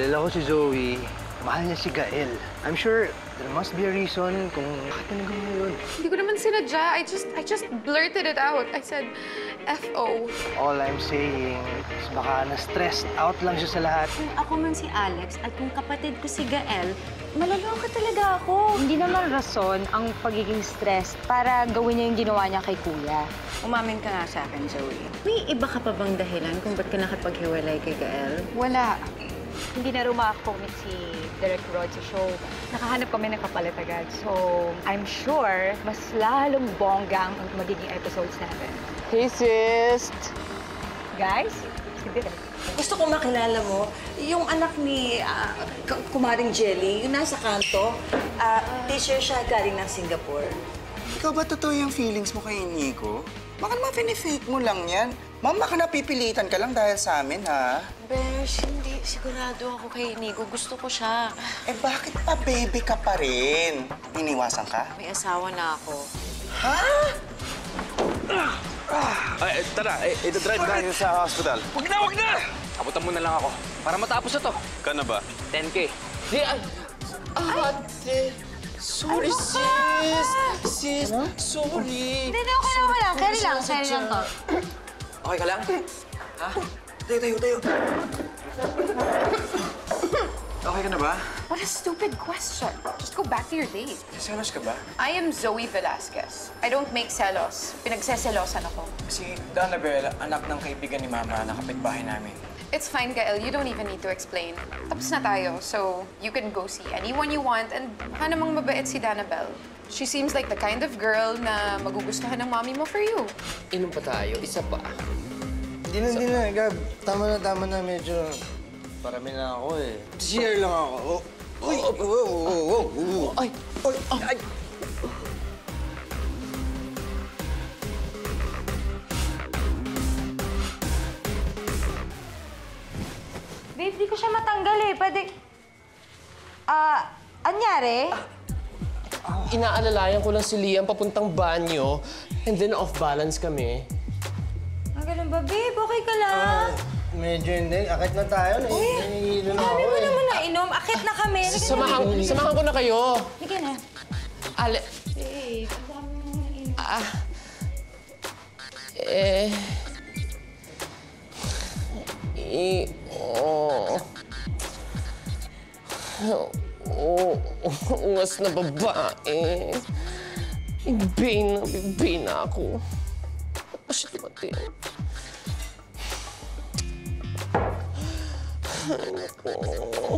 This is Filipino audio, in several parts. kilala ko si Zoe. Mahal niya si Gael. I'm sure there must be a reason kung bakit nagawa yun. Hindi ko naman sinadya. I just blurted it out. I said, F.O. All I'm saying is baka na-stressed out lang siya sa lahat. Kung ako man si Alex at kung kapatid ko si Gael, malaloka talaga ako. Hindi naman rason ang pagiging stressed para gawin niya yung ginawa niya kay Kuya. Umamin ka nga sa akin, Zoe. May iba ka pa bang dahilan kung ba't ka nakapaghiwalay kay Gael? Wala. Hindi na rumakomit si Derek Rod sa show. Nakahanap kami ng kapalit agad. So, I'm sure mas lalong bonggang ang magiging episodes natin. Hey, sis! Guys, si Derek. Gusto kong makilala mo, yung anak ni Kumaring Jelly, yung nasa kanto, teacher siya galing ng Singapore. Ikaw ba totoo yung feelings mo kay Inigo? Baka naman pinifake mo lang yan. Mama, baka napipilitan ka lang dahil sa amin, ha? Besh, hindi. Sigurado ako kay Inigo. Gusto ko siya. Eh, bakit pa baby ka pa rin? Iniwasan ka? May asawa na ako. Ha? Ay, tara. Itadrive tayo sa hospital. Wag na, wag na! Abutan mo na lang ako para matapos na to. Ka na ba? 10K. Di, ay... Ate... Sorry, sis! Sis, sorry! Hindi, okay lang, wala. Kaya lang to. Okay ka lang? Ha? Tayo. Okay ka na ba? What a stupid question. Just go back to your date. Selos ka ba? I am Zoe Velasquez. I don't make selos. Pinagseselosan ako. Si Donabelle, anak ng kaibigan ni Mama na kapitbahay namin. It's fine, Gael. You don't even need to explain. Tapos na tayo, so you can go see anyone you want. And baka namang mabait si Donabelle. She seems like the kind of girl na magugustuhan ng mommy mo for you. Inom pa tayo? Isa pa. Hindi na. Gab, tama na. Medyo parami na ako eh. Cheer lang ako. Ay! Babe, di ko siya matanggal eh. Pwede... anyari? Inaalalayan ko lang si Liam papuntang banyo and then off-balance kami. Ang ganun ba, babe? Okay ka lang? Medyo hindi. Akit na tayo. Nahihilo na ako eh. Sabi mo naman na inom. Akit na kami. Samahan ko na kayo. Sige na. Babe, ang dami mo na inom. Ungas na babae. Ibay na ako. Asya dumating. Ay, naku.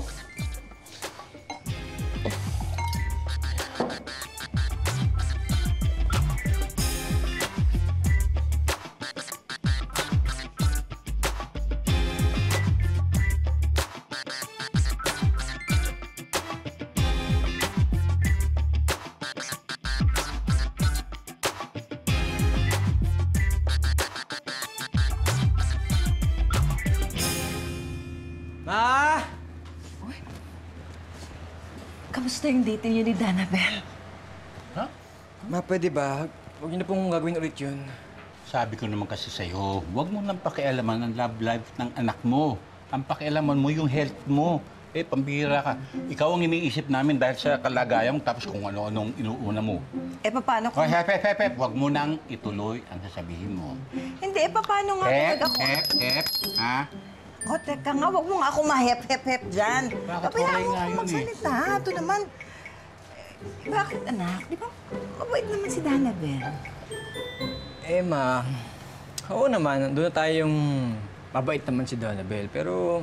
Kamusta yung date niyo ni Donabelle? Ha? Ma, pwede ba? Huwag niyo na pong gagawin ulit yun. Sabi ko naman kasi sa'yo, huwag mo nang pakialaman ang love life ng anak mo. Ang pakialaman mo yung health mo. Eh, pambira ka. Ikaw ang iniisip namin dahil sa kalagayang tapos kung ano-anong inuuna mo. Eh, paano kung... Hep. Huwag mo nang ituloy ang sasabihin mo. Hindi, paano nga ako... Hep, ha? O, teka nga, huwag mo nga ako mahep-hep-hep dyan. Kapayaan mo akong magsalita. Ito naman. Bakit, anak? Di ba, mabait naman si Donabelle. Eh, ma, oo naman. Doon na tayong mabait naman si Donabelle. Pero,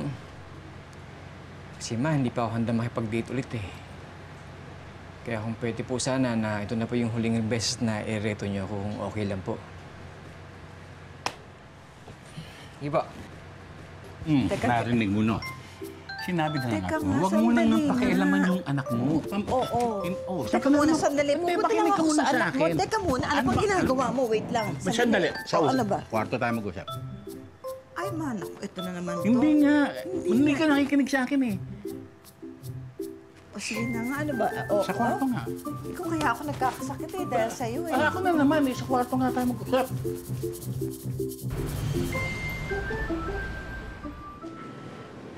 kasi ma, hindi pa ako handa makipag-date ulit eh. Kaya kung pwede po sana na ito na po yung huling beses na i-reto niyo ako kung okay lang po. Iba. Narinig mo no. Sinabi na anak mo, huwag mo nang pakialaman yung anak mo. Oo. Teka muna, sandali. Pupunta lang ako sa anak mo. Teka muna, anak mo, ginagawa mo. Wait lang. Sandali. Ano ba? Kwarto tayo mag-usap. Ay, man. Ito na naman to. Hindi nga. Hindi ka nakikinig sa akin eh. O sige na nga, ano ba? Sa kwarto nga. Ikaw kaya ako nagkakasakit eh, dahil sa'yo eh. Ako na naman eh, sa kwarto nga tayo mag-usap.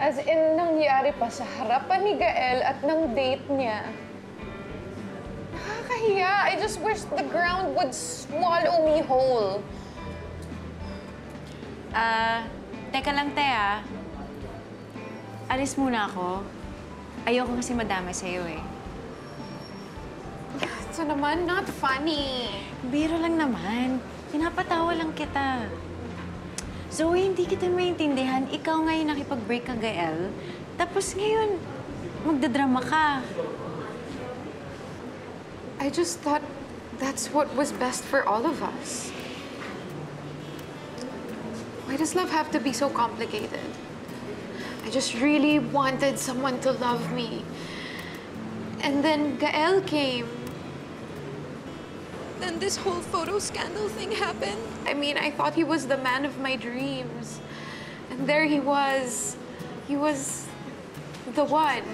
As in, nangyari pa sa harapan ni Gael at ng date niya. Nakakahiya. I just wish the ground would swallow me whole. Teka lang, Thea. Alis muna ako. Ayoko kasi madami sa'yo eh. So naman, not funny. Biro lang naman. Pinapatawa lang kita. Zoe, hindi kita maintindihan. Ikaw ngayon nakipag-break ka, Gael. Tapos ngayon, magdadrama ka. I just thought that's what was best for all of us. Why does love have to be so complicated? I just really wanted someone to love me. And then Gael came. Then this whole photo scandal thing happened. I mean, I thought he was the man of my dreams. And there he was. He was the one.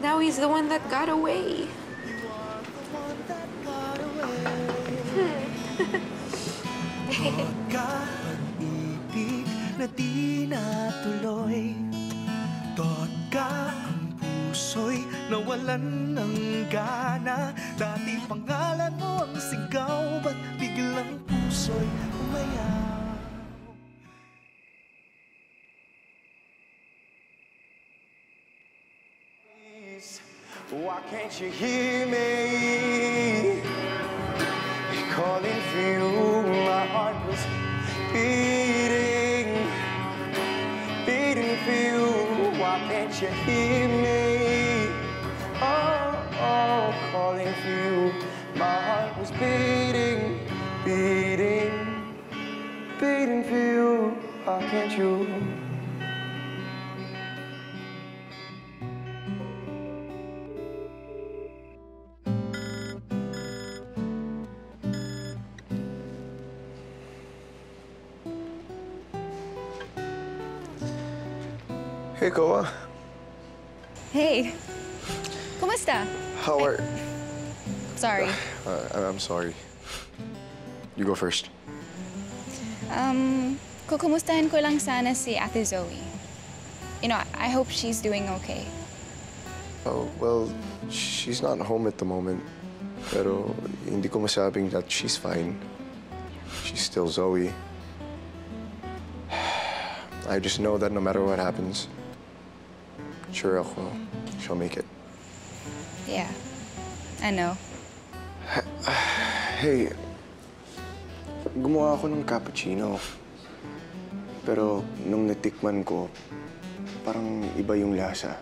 Now he's the one that got away. You are the one that got away. Pag-ibig na di natuloy. Doon ka ang puso'y nawalan ng gana. Dati pangalan mo ang sigaw, ba't biglang puso'y umayaw? Why can't you hear me? Calling for you, my heart was beating, beating for you. Why can't you hear me? Oh, calling for you, my heart was beating, beating, beating for you. Why can't you? Hey, Koa. Hey. Kumusta? How are... Sorry. I'm sorry. You go first. Kukumustahin ko lang sana si Ate Zoe. You know, I hope she's doing okay. Oh, well, she's not home at the moment. Pero hindi ko masabing that she's fine. She's still Zoe. I just know that no matter what happens, sure, she'll make it. Yeah, I know. Hey, gumawa ako ng cappuccino. Pero nung natikman ko, parang iba yung lasa.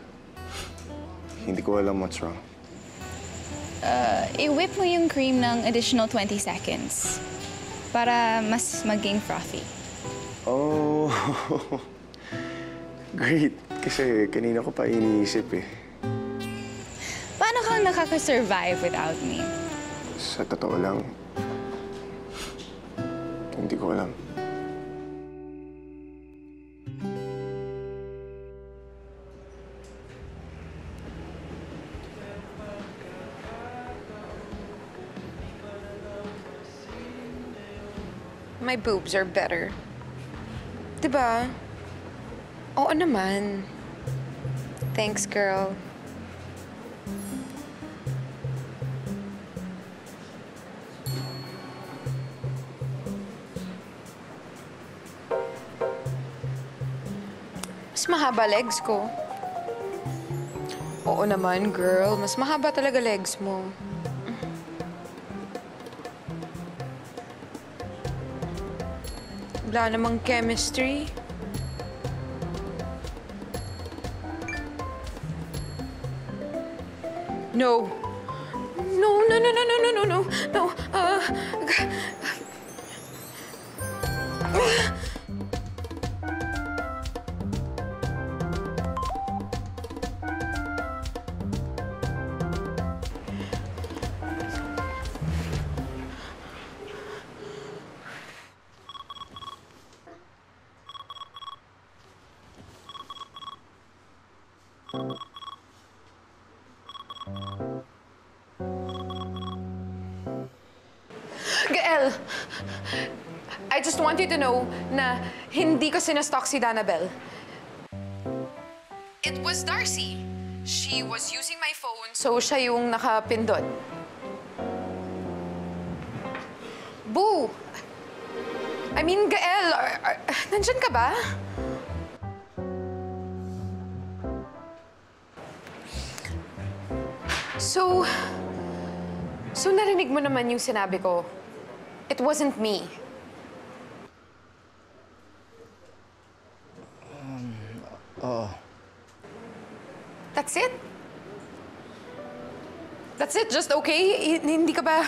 Hindi ko alam what's wrong. I-whip mo yung cream ng additional 20 seconds para mas maging frothy. Oh, great. Kasi kanina ko pa iniisip eh. Paano kang nakaka-survive without me? Sa totoo lang, hindi ko alam. My boobs are better. Diba? Oo naman. Thanks, girl. Mas mahaba legs ko. Oo naman, girl. Mas mahaba talaga legs mo. Wala namang chemistry. No. No, no, no, no, no, no, no, no. No. I I just want you to know na hindi ko sinastalk si Donabelle. It was Darcy. She was using my phone, so siya yung nakapindot. Boo! I mean, Gael, nandyan ka ba? So narinig mo naman yung sinabi ko. It wasn't me. Oo. That's it? That's it? Just okay? Hindi ka ba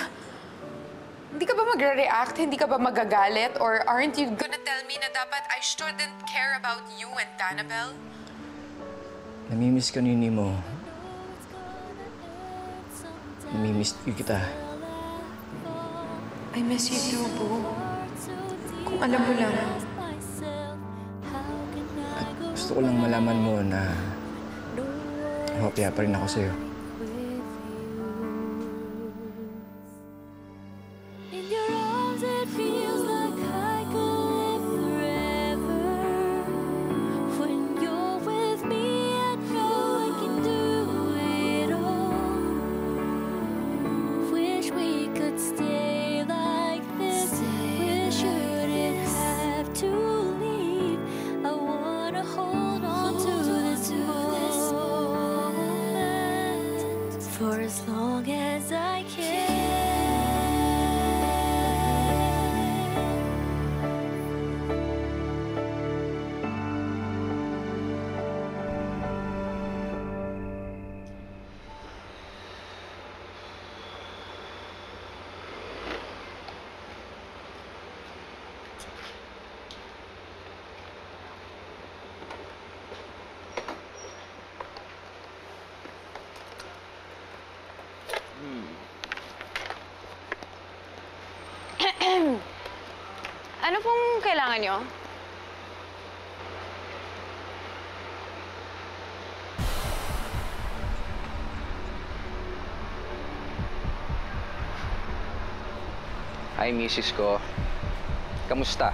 magre-react? Hindi ka ba magagalit? Or aren't you gonna tell me na dapat I shouldn't care about you and Donabelle? Namimiss ka nini mo. Namimiss kita. I miss you too, boo. Kung alam mo lang. At gusto ko lang malaman mo na hopya pa rin ako sa'yo. Ano pong kailangan nyo? Hi, misis ko. Kamusta?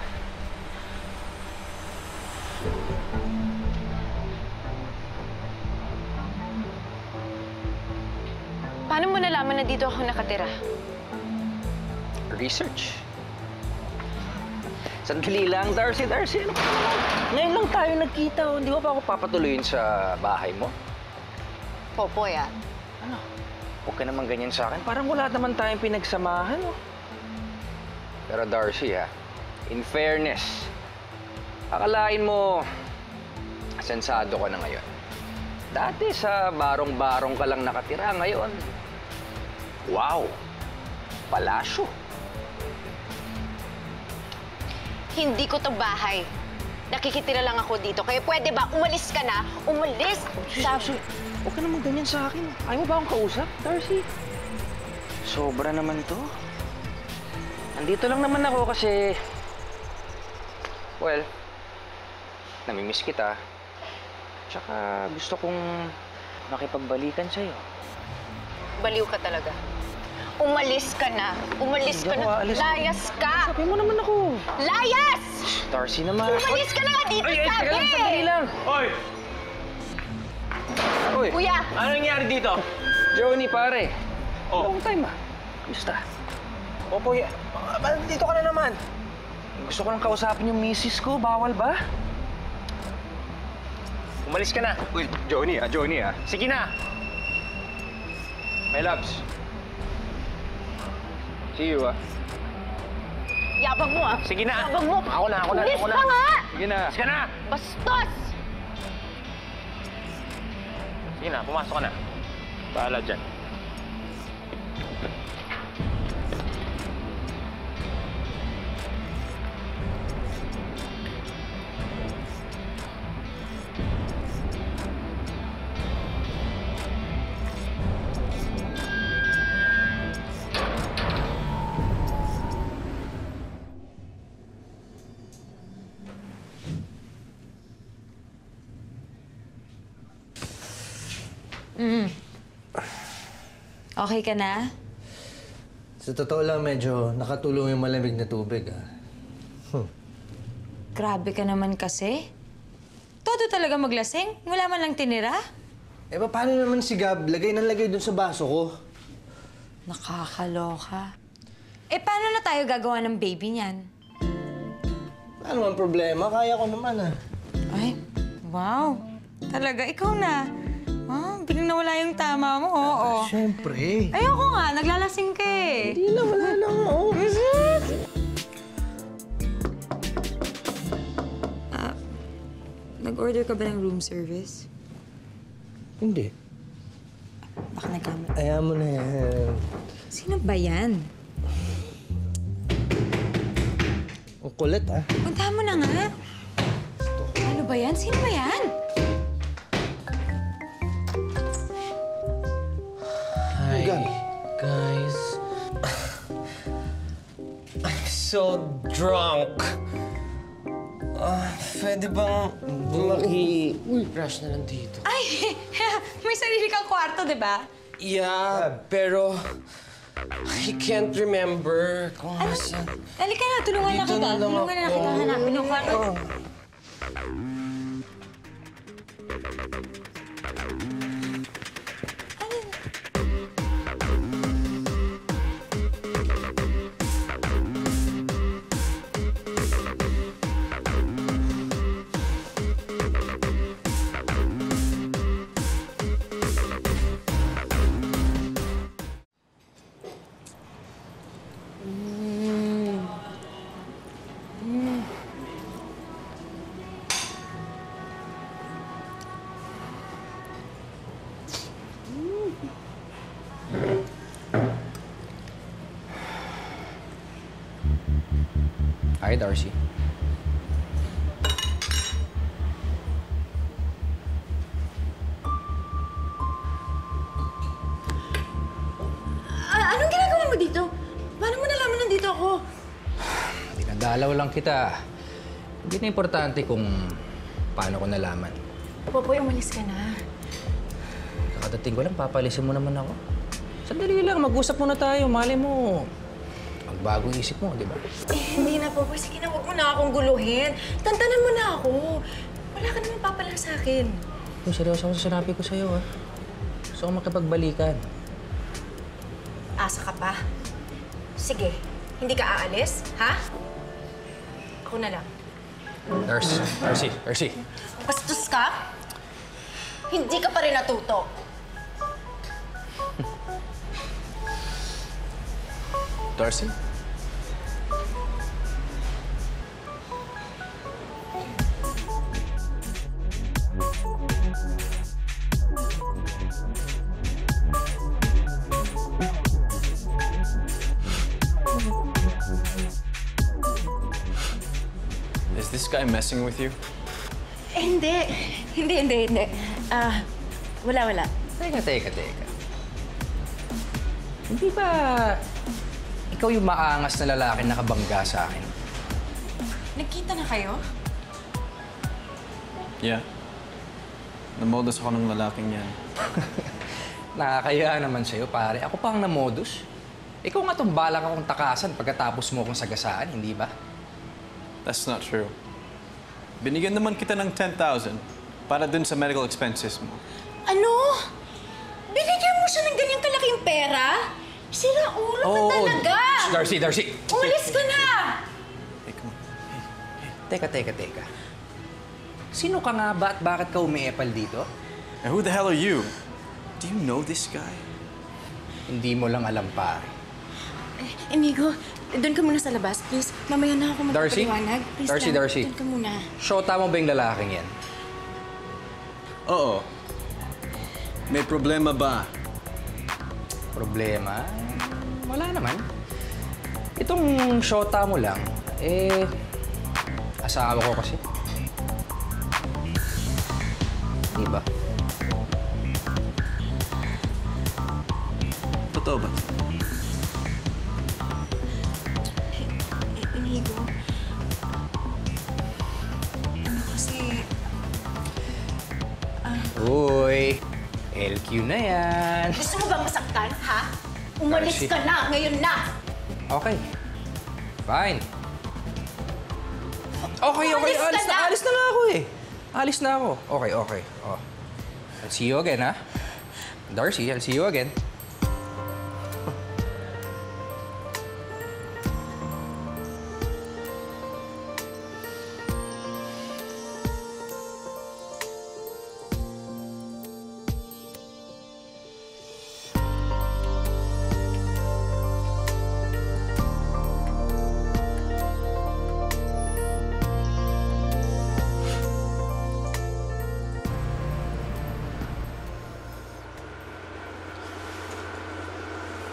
Paano mo nalaman na dito ako nakatira? Research. Sandali lang, Darcy. Ngayon lang tayo nagkita. Hindi mo pa ako papatuloyin sa bahay mo? Popoy, ah. Ano? Huwag ka naman ganyan sa akin. Parang wala naman tayong pinagsamahan, oh. Pero Darcy, ah, in fairness, akalain mo, sensado ka na ngayon. Dati sa barong-barong ka lang nakatira. Ngayon, wow, palasyo. Hindi ko to bahay. Nakikitira lang ako dito. Kaya pwede ba? Umalis ka na. Umalis! Sabi. Huwag ka naman ganyan sa akin. Ayaw mo ba akong kausap, Darcy? Sobra naman to. Andito lang naman ako kasi... Well, namimiss kita. Tsaka gusto kong makipagbalikan sa'yo. Baliw ka talaga. Umalis ka na. Umalis ka na. Layas ka. Sabi mo naman ako. Layas! Darcy naman. Umalis ka na dito, sabi! Ay, sandali lang. Oy! Oy! Kuya! Ano nangyari dito? Johnny, pare. Oh. Long time, ah. Kamusta? Opo, kuya. Dito ka na naman. Gusto ko lang kausapin yung misis ko. Bawal ba? Umalis ka na. Uy, Johnny, ah. Sige na. My loves. See you, ah. Yabang mo, ah. Sige na. Yabang mo. Ako na. Ulis ka nga! Sige na. Sige na! Bastos! Sige na, pumasok ka na. Bahala dyan. Okay ka na? Sa totoo lang, medyo nakatulong yung malamig na tubig, ah. Grabe ka naman kasi. Todo talaga maglasing. Wala man lang tinira. Eh, paano naman si Gab? Lagay ng lagay dun sa baso ko. Nakakaloka. Eh, paano na tayo gagawa ng baby niyan? Ano ang problema? Kaya ko naman, ah. Ay, wow. Talaga, ikaw na. Wow, biglang nawala yung tama mo, oo. Ah, siyempre. Ayoko nga, naglalasing ka eh. Hindi na, wala lang, oo. Nag-order ka ba ng room service? Hindi. Baka nagkamit. Ayaw mo na yan. Sino ba yan? Ang kulit, ah. Punta mo na nga. Ano ba yan? Sino ba yan? Hi, guys. I'm so drunk. Pwede bang maki-brush na lang dito? Ay! May sarili kang kwarto, di ba? Yeah, pero... I can't remember kung saan. Halika na, tulungan na kita. Tulungan na kita hanapin yung kwarto. Hi, Darcy. Anong ginagawa mo dito? Paano mo nalaman nandito ako? Dinadalaw lang kita. Hindi na importante kung paano ko nalaman. Popoy, umalis ka na. Kakadating ko lang, papalisin mo naman ako. Sandali lang, mag-usap muna tayo. Malay mo. Bago isip mo, di ba? Eh, hindi na po. Sige na, huwag mo na akong guluhin. Tantanan mo na ako. Wala ka naman papala sa akin. Uy, seryoso ako sa sinabi ko sa'yo, ah. Gusto ko makipagbalikan. Asa ka pa? Sige, hindi ka aalis, ha? Ako na lang. Darcy, Darcy, Darcy. Bastos ka? Hindi ka pa rin natuto. Darcy? Is this guy messing with you? Hindi. Hindi. Wala. Teka. Hindi ba... Ikaw yung maangas na lalaki na nakabangga sa akin. Nagkita na kayo? Yeah. Namodus ako ng lalaking yan. Nakakaya naman sa'yo, pare. Ako pa ang namodus. Ikaw nga itong balak akong takasan pagkatapos mo akong sagasaan, hindi ba? That's not true. Binigyan naman kita ng 10,000 para dun sa medical expenses mo. Ano? Binigyan mo siya ng ganyang kalaking pera? Sira ulo ka talaga! Darcy! Umalis ka na! Teka. Sino ka nga ba at bakit ka umiepal dito? And who the hell are you? Do you know this guy? Hindi mo lang alam, pare. Inigo, doon ka muna sa labas, please. Mamaya na ako magpapaliwanag. Darcy. Doon ka muna. Shota mo ba yung lalaking yan? Oo. May problema ba? Problema? Wala naman. Itong shota mo lang, eh, asawa ko kasi. Diba? Totoo ba? Inigo. Ano kasi... Uy! LQ na yan. Gusto mo bang masaktan, ha? Umalis ka na, ngayon na! Okay. Fine. Okay, okay. Alis na lang ako eh. Alis na ako. Okay, okay. Oh. I'll see you again, ha? Darcy, I'll see you again.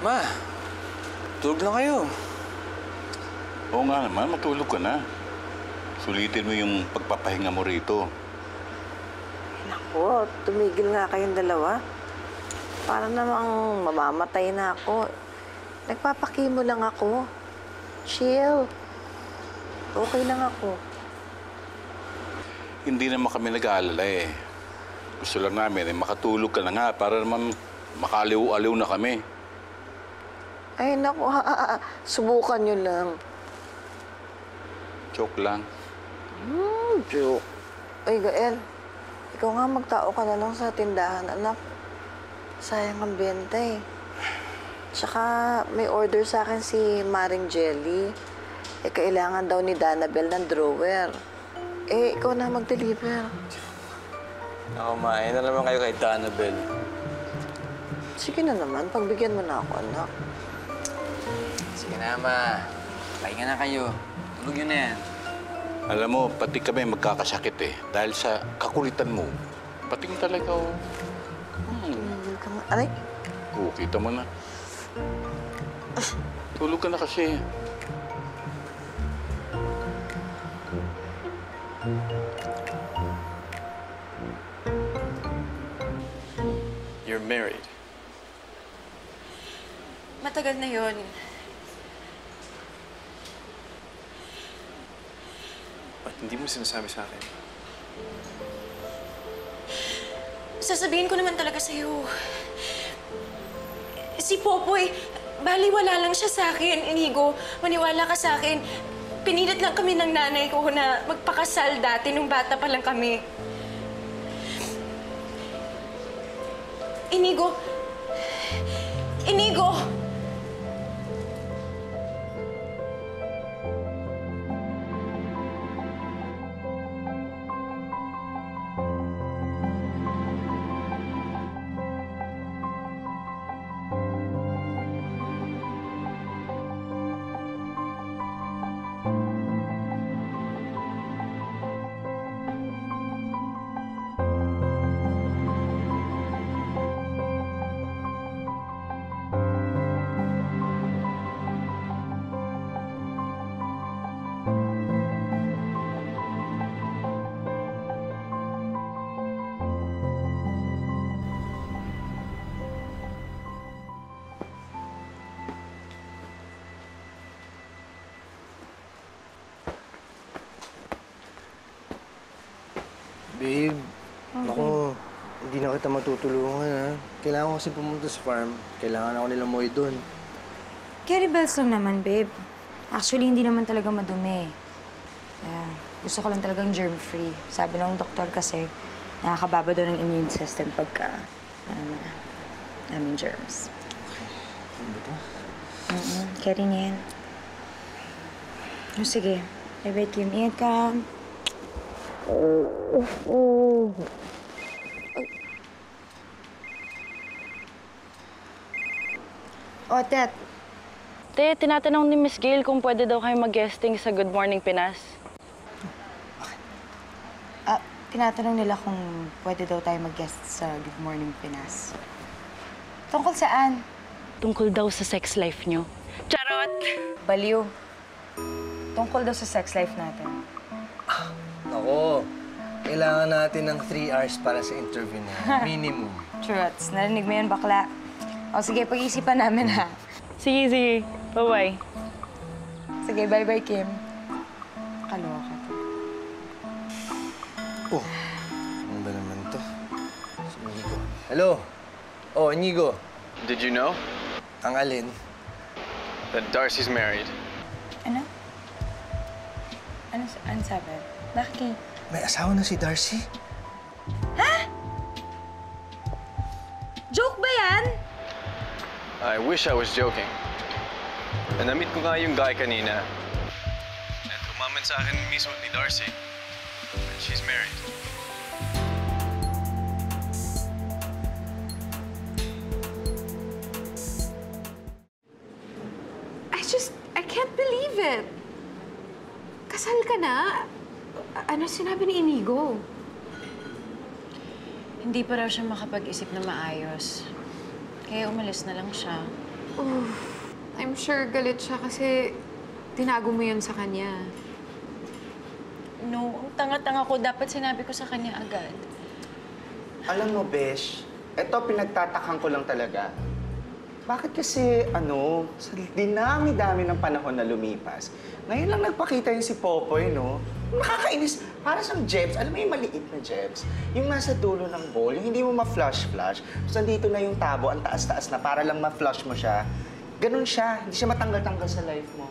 Ma, tulog na kayo. Oo nga naman, matulog ka na. Sulitin mo yung pagpapahinga mo rito. Naku, tumigil nga kayong dalawa. Para namang mamamatay na ako. Nagpapakimo lang ako. Chill. Okay lang ako. Hindi naman kami nag-aalala eh. Gusto lang namin eh, makatulog ka na nga para naman makaliw-aliw na kami. Ay, naku, subukan nyo lang. Joke lang. Joke. Ay, Gael, ikaw nga magtao ka na lang sa tindahan, anak. Sayang ang benta eh. Tsaka may order sa akin si Kumaring Jelly. Eh, kailangan daw ni Donabelle ng drawer. Eh, ikaw na mag-deliver. Ako, ma, ayun na naman kayo kay Donabelle. Sige na naman, pagbigyan mo na ako, anak. Sige na, ma. Pahinga na kayo. Tulog yun na yan. Alam mo, pati kami magkakasakit eh. Dahil sa kakulitan mo. Pati mo talaga, oh. Aray? Oo, kita mo na. Tulog ka na kasi. You're married. Matagal na yun. Ba't hindi mo sinasabi sa akin? Sasabihin ko naman talaga sa'yo. Si Popoy, baliwala lang siya sa akin, Inigo. Maniwala ka sa akin. Pinilit lang kami ng nanay ko na magpakasal dati nung bata pa lang kami. Inigo! Inigo! Babe, ako, hindi na kita matutulungan, ha? Kailangan ko kasi pumunta sa farm. Kailangan ako nilang mo'y doon. Carry bells lang naman, babe. Actually, hindi naman talaga madumi. Gusto ko lang talagang germ-free. Sabi ng doktor kasi, nakakababa doon ang immune system pagka, germs. Okay. Ano ba ito? Carry niya yan. Oh, sige. I-wait yung iyan ka. Oh, Tet. Te, tinatanong ni Miss Gael kung pwede daw kayo mag-guesting sa Good Morning Pinas. Bakit? Tinatanong nila kung pwede daw tayo mag-guest sa Good Morning Pinas. Tungkol saan? Tungkol daw sa sex life nyo. Charot! Baliw. Tungkol daw sa sex life natin. Ako, kailangan natin ng 3 hours para sa interview na. Minimum. Truts. Narinig mo yun, bakla. O sige, pag-iisipan namin, ha? Sige, sige. Bye-bye. Sige, bye-bye, Kim. Kaloka to. Oh, ano ba naman to? Si Inigo. Hello? Oh, Inigo. Did you know? Ang alin? That Darcy's married. Ano? Ano sabi? Bakit? May asawa na si Darcy. Ha? Joke ba yan? I wish I was joking. Na-meet ko nga yung guy kanina. At umamin sa akin mismo ni Darcy. And she's married. I can't believe it. Kasal ka na? Ano sinabi ni Inigo? Hindi pa raw siya makapag-isip na maayos. Kaya umalis na lang siya. Oof. I'm sure galit siya kasi tinago mo yun sa kanya. No, ang tanga-tanga ko. Dapat sinabi ko sa kanya agad. Alam mo, Besh, eto pinagtatakan ko lang talaga. Bakit kasi, sa dinami-dami ng panahon na lumipas, ngayon lang nagpakita yun si Popoy, no? Nakakainis. Para sa jebs, alam mo yung maliit na jebs? Yung nasa dulo ng bowl, yung hindi mo ma-flush-flush, tapos nandito na yung tabo, ang taas-taas na, para lang ma-flush mo siya. Ganun siya. Hindi siya matanggal-tanggal sa life mo.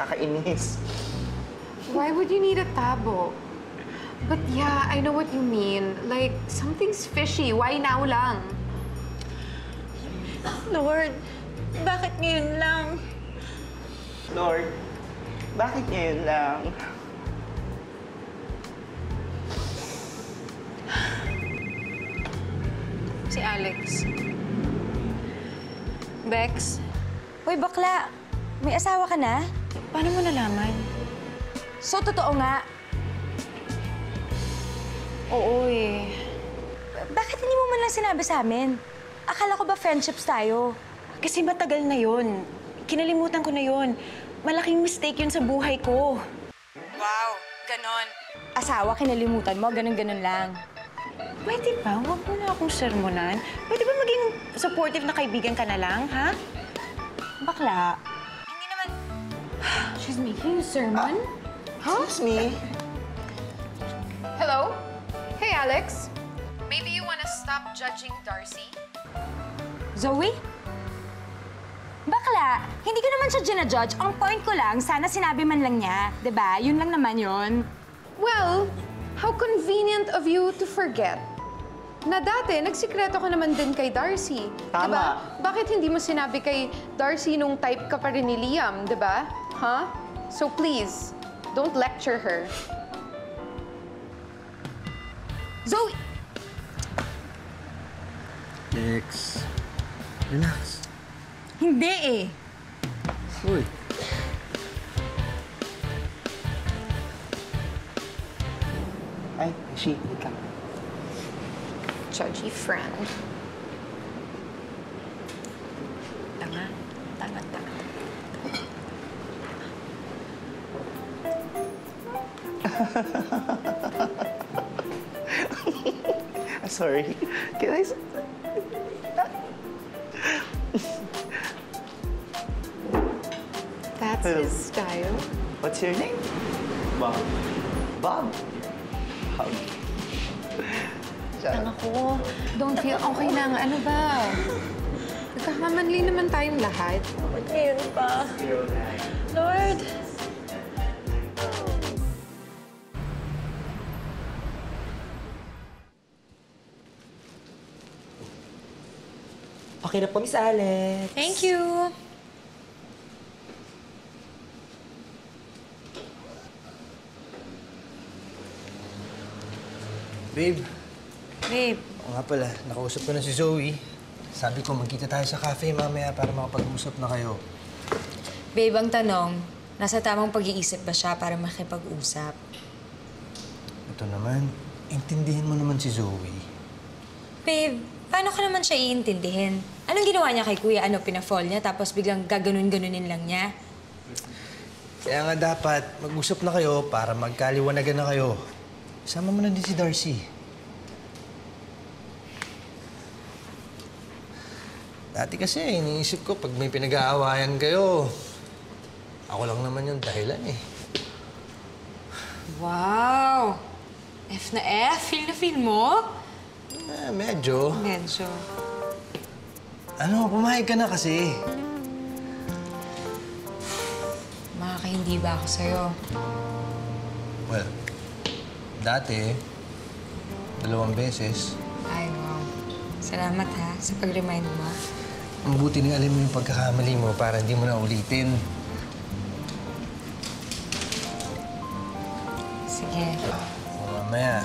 Nakakainis. Why would you need a tabo? But yeah, I know what you mean. Like, something's fishy. Why now lang? Lord, bakit ngayon lang? Lord, bakit ngayon lang? Si Alex. Bex? Uy, bakla! May asawa ka na? Paano mo nalaman? So, totoo nga? Oo eh. Bakit hindi mo man lang sinabi sa amin? Akala ko ba friendships tayo? Kasi matagal na yun. Kinalimutan ko na yun. Malaking mistake yun sa buhay ko. Wow, ganon. Asawa, kinalimutan mo? Ganon-ganon lang. Pwede ba? Huwag mo na akong sermonan. Pwede ba maging supportive na kaibigan ka na lang, ha? Bakla. Hindi naman... She's making a sermon? Huh? Excuse me. Hello? Hey, Alex. Maybe you wanna stop judging Darcy? Zoe? Bakla, hindi ko naman siya gina-judge. Ang point ko lang, sana sinabi man lang niya. Diba? Yun lang naman yun. Well, how convenient of you to forget. Na dati, nagsikreto ko naman din kay Darcy. Tama. Diba? Bakit hindi mo sinabi kay Darcy nung type ka pa rin ni Liam, diba? Huh? So please, don't lecture her. Zoe! Lex, relax. Hindi eh. Uy. Ay, she, wait lang. Judgy friend. Tanga. Tanga. Sorry. Can I... That's his style. What's your name? Bob. Bob? Bob. Tanga ko. Don't feel okay lang. Ano ba? Nagkakamanli naman tayong lahat. Ayun pa. Lord! Okay na po, Miss Alex. Thank you. Babe. Babe. Oo nga pala, nakausap ko na si Zoe. Sabi ko, magkita tayo sa cafe mamaya para makapag-usap na kayo. Babe, ang tanong, nasa tamang pag-iisip ba siya para makipag-usap? Ito naman, intindihin mo naman si Zoe. Babe, paano ka naman siya iintindihin? Anong ginawa niya kay Kuya? Ano, pina-fall niya tapos biglang gaganon-ganunin lang niya? Kaya nga dapat, mag-usap na kayo para magkaliwanagan na kayo. Sama mo na din si Darcy. Dati kasi, iniisip ko, pag may pinag-aawayan kayo, ako lang naman yung dahilan eh. Wow! F na F? Feel na feel mo? Eh, medyo. Medyo. Pumayag ka na kasi. Makakaya hindi ba ako sa'yo? Well, dati, 2 beses. Ay, wow. Salamat ha sa pag-remind mo. Mabuti na alam mo yung pagkakamali mo para hindi mo na ulitin. Sige. Mamaya.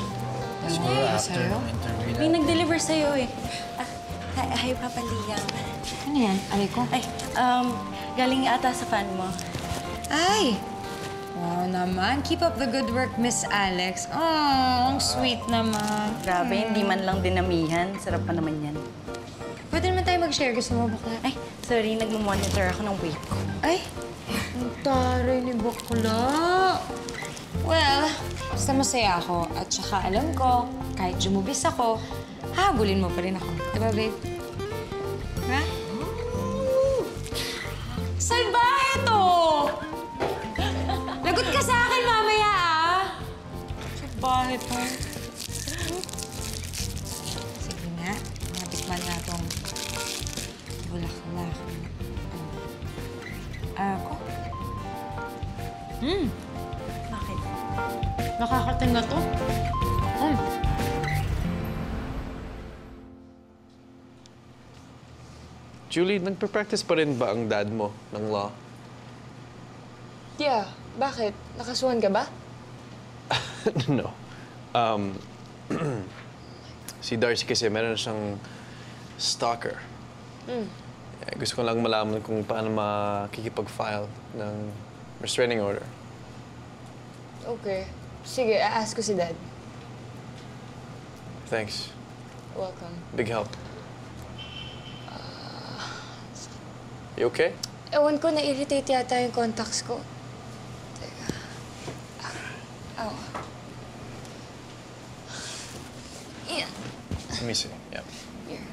Siguro after ng interview na. May nag-deliver sa'yo eh. Hi, Papa Liam. Ano yan? Aray ko? Ay, galing ata sa fan mo. Ay! Wow naman. Keep up the good work, Miss Alex. Oh, ang sweet naman. Grabe, hindi man lang dinamihan. Sarap pa naman yan. Pwede naman tayo mag-share. Gusto mo bakla? Ay, sorry. Nagmamonitor ako ng weight ko. Ay, ang taray ni bakla. Well, basta masaya ako. At saka alam ko, kahit jumubis ako, hagulin mo pa rin ako. Diba, babe? Ha? Saan ba ito? Lagot ka sa akin mamaya, ah! Saan ba ito? Sige na. Natikman na itong bulak-bulak. Ako? Hmm. Bakit? Nakakatinga to. Julie, nagpa-practice pa rin ba ang dad mo ng law? Yeah. Bakit? Nakasuhan ka ba? No. Si Darcy kasi meron siyang stalker. Mm. Gusto ko lang malaman kung paano makikipag-file ng restraining order. Okay. Sige, a-ask ko si Dad. Thanks. Welcome. Big help. You okay? Ewan ko, na-irritate yata yung contacts ko. Teka. Ow. Yeah. Let me see. Yeah. Here.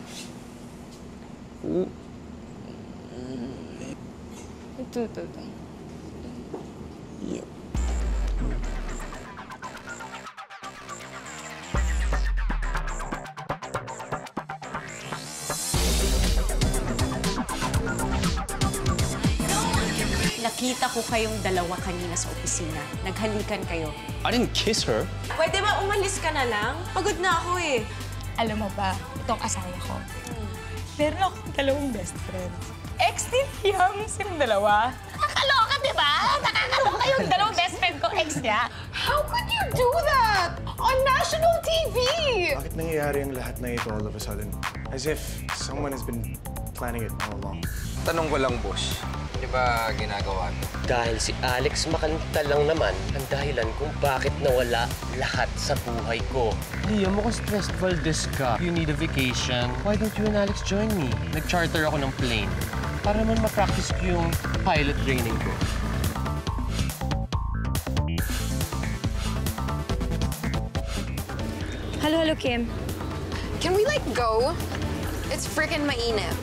Ito. Yep. Nakita ko kayong dalawa kanina sa opisina. Naghalikan kayo. I didn't kiss her. Pwede ba umalis ka na lang? Pagod na ako eh. Alam mo ba, itong asawa ko. Meron akong dalawang best friends. Ex ni Liam, silang dalawa. Nakakaloka, di ba? Nakakaloka yung dalawang best friend ko, ex niya. How could you do that? On national TV! Bakit nangyayari ang lahat na ito all of a sudden? As if someone has been planning it all along. Tanong ko lang, boss. Di ba ginagawa mo? Dahil si Alex makalita lang naman ang dahilan kung bakit nawala lahat sa buhay ko. Liam, mukhang stressed Valdez ka. You need a vacation. Why don't you and Alex join me? Nag-charter ako ng plane para naman ma-practice ko yung pilot training ko. Hello, Kim. Can we, like, go? It's freaking mainit.